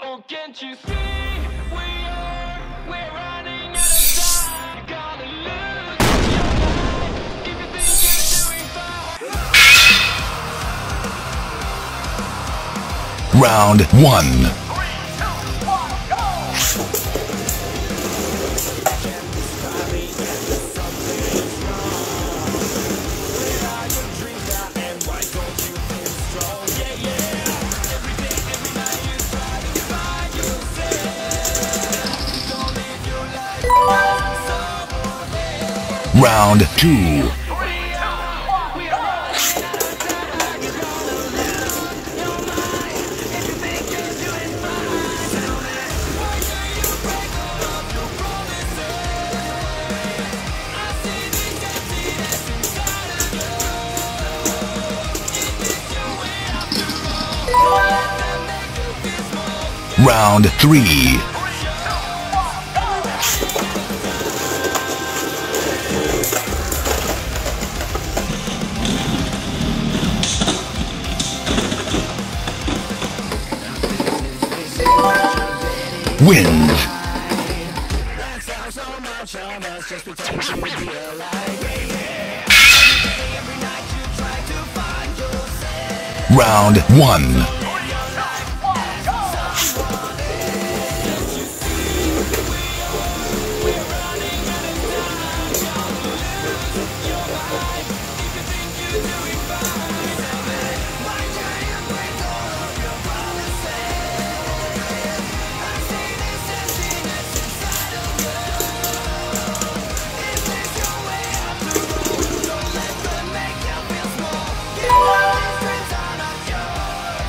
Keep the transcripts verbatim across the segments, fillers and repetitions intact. Oh, can't you see? We are, we're running out of time. You're gonna lose your life if you think you're doing fine. Round one. Round two. Round three. Wins. Round one.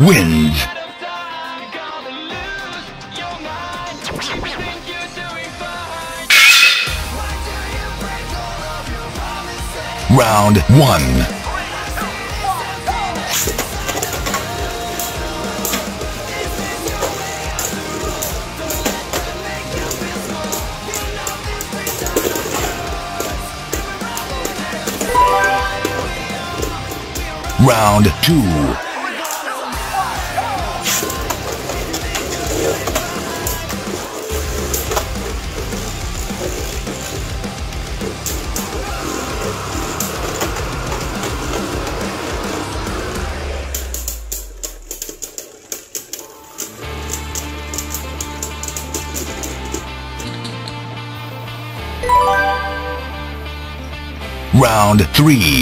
Wins. Round one. Round two. Round three.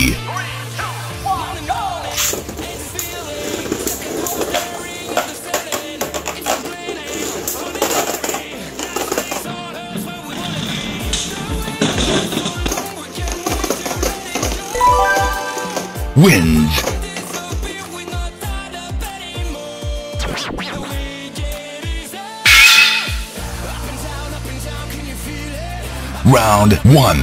Wins. Round one.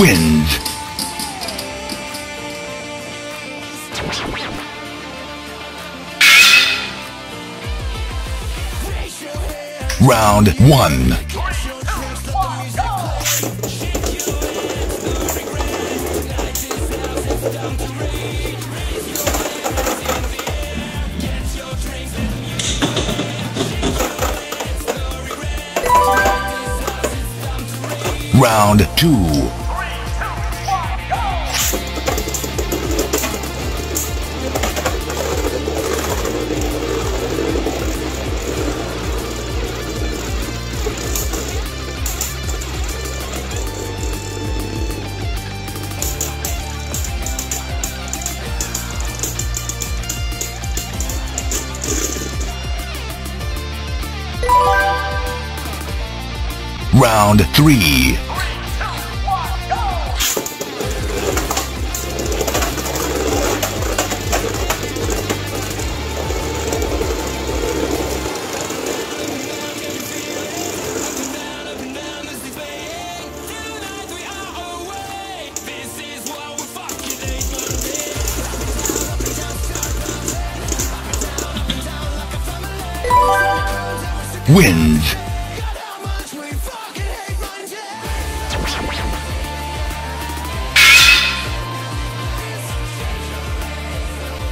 wins. Round one. Round two. Round three. Wins.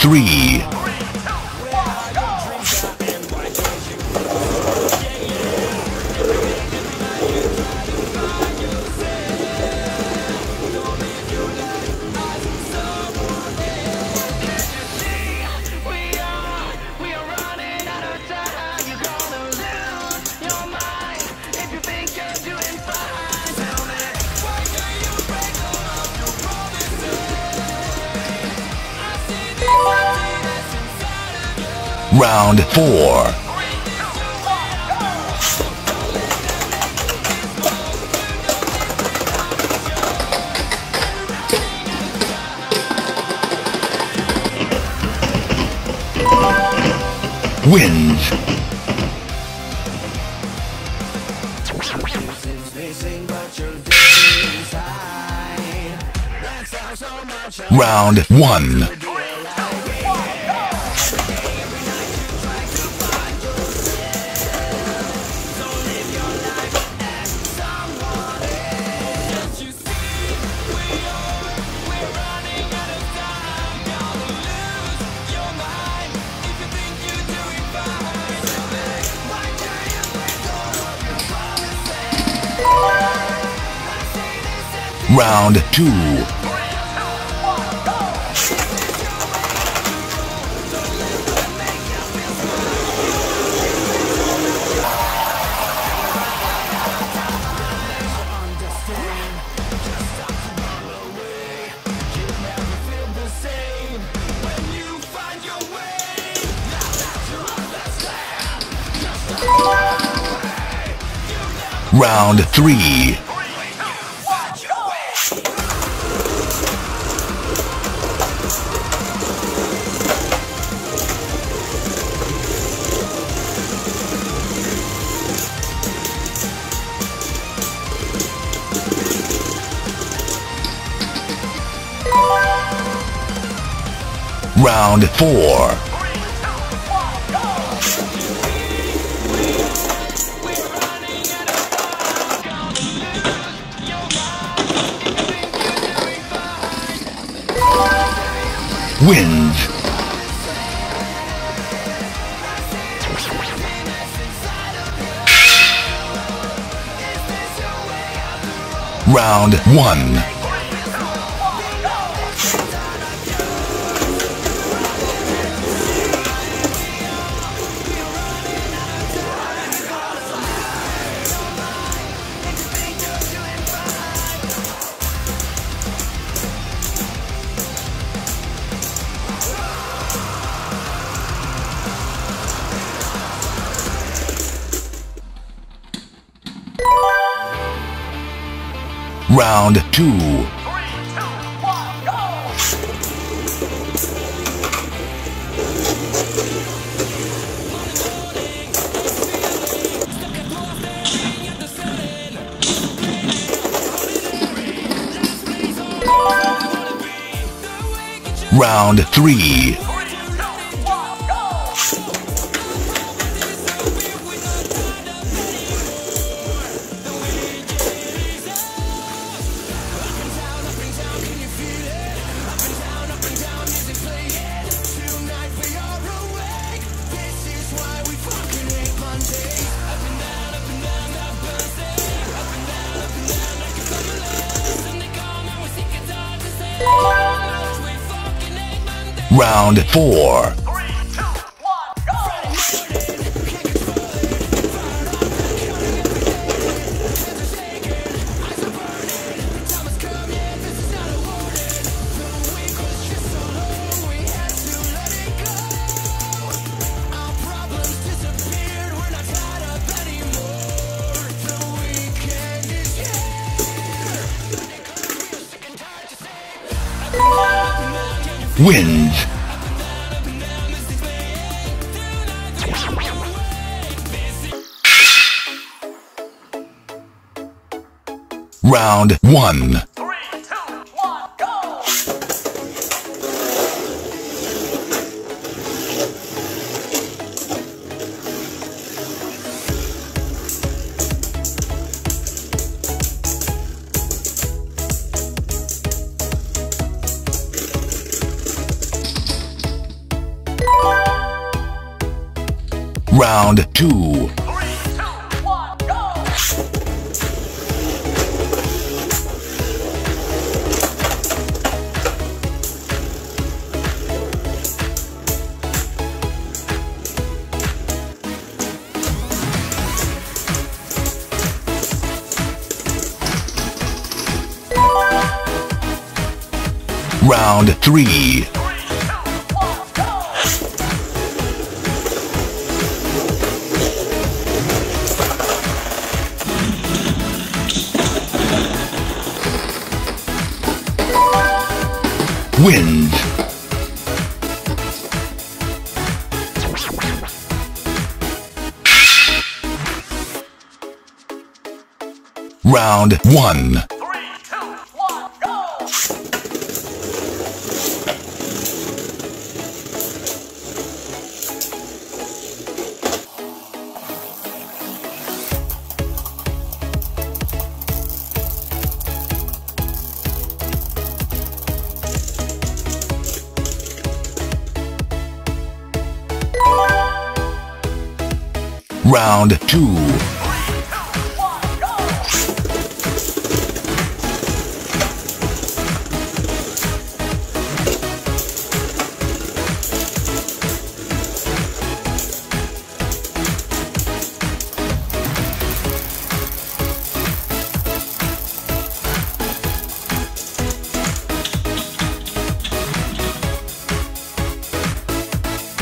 three. Round four. Wins. Round one. Round two. Round three. Round four. Wins. Round one. Round two. Three, two, one, go! Round three. Round four. Three, two, one, go! Wins. Round one. Three, two, one, go! Round two. Round three. Wins. Round one. Round two.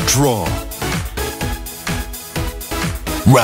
Draw.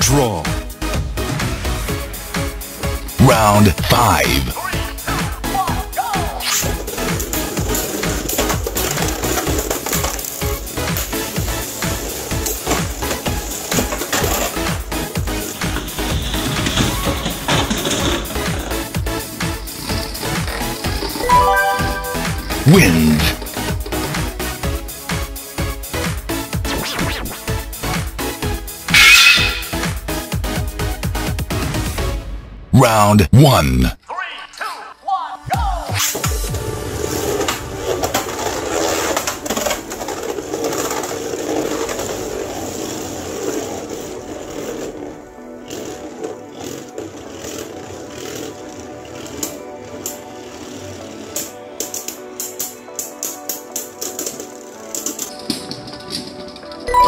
Draw. Round five. Three, two, one, go! Wins. Round one. Three, two, one,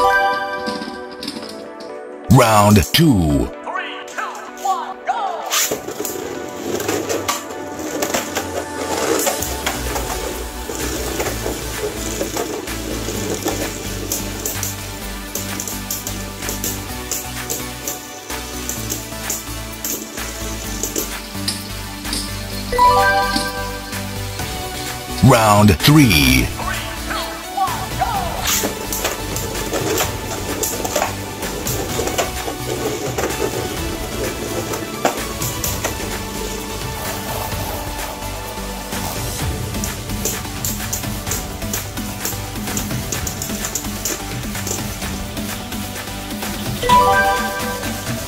go! Round two. Three, two, one, go! Round three.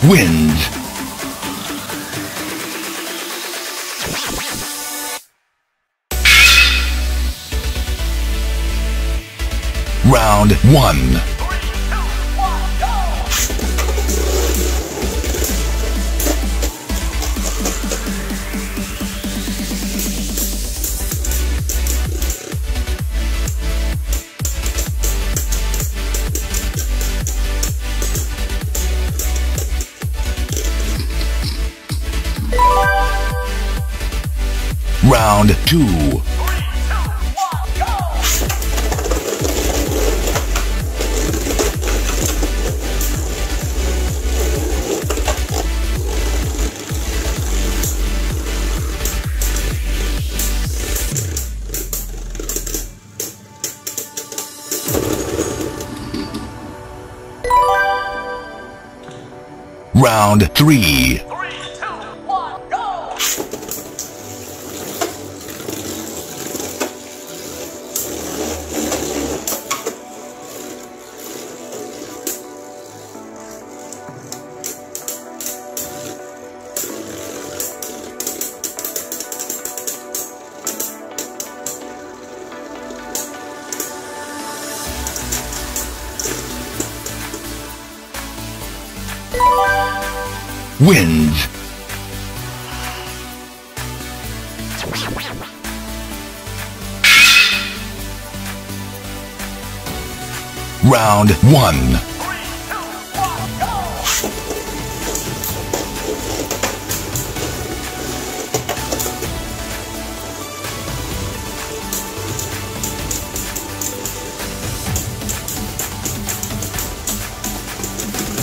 Wind. Round one. Round two. Three, two, one, go! Round three. Wind. Round one. Round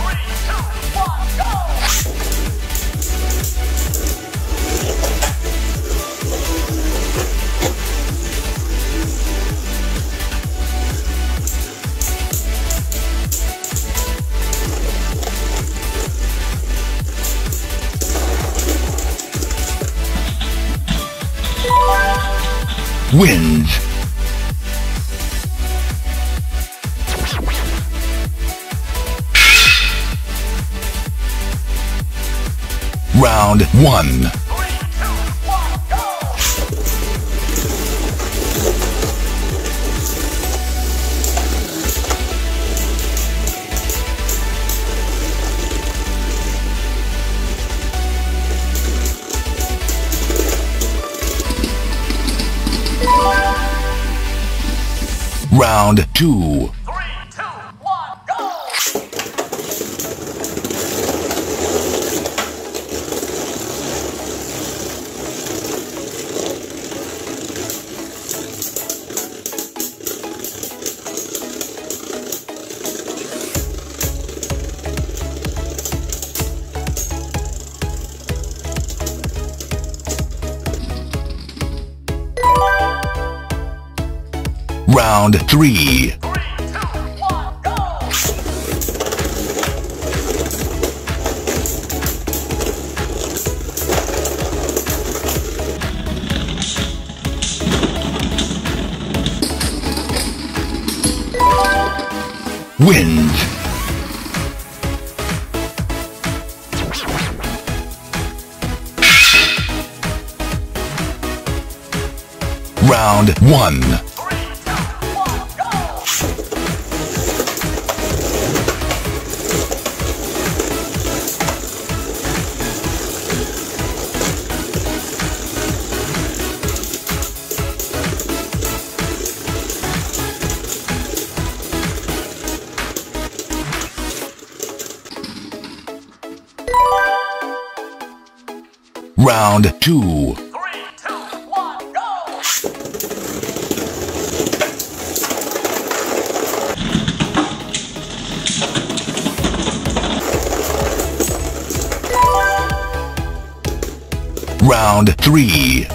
Wind. Round one. Round two. Three, two, one, go! round three. Wind. Round one. Round two. Three, two, one, go. Round three.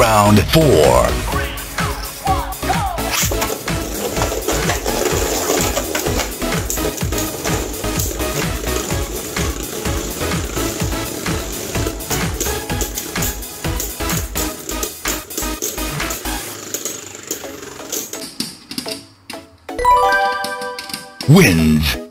Round four. Three, two, one, go. Wind.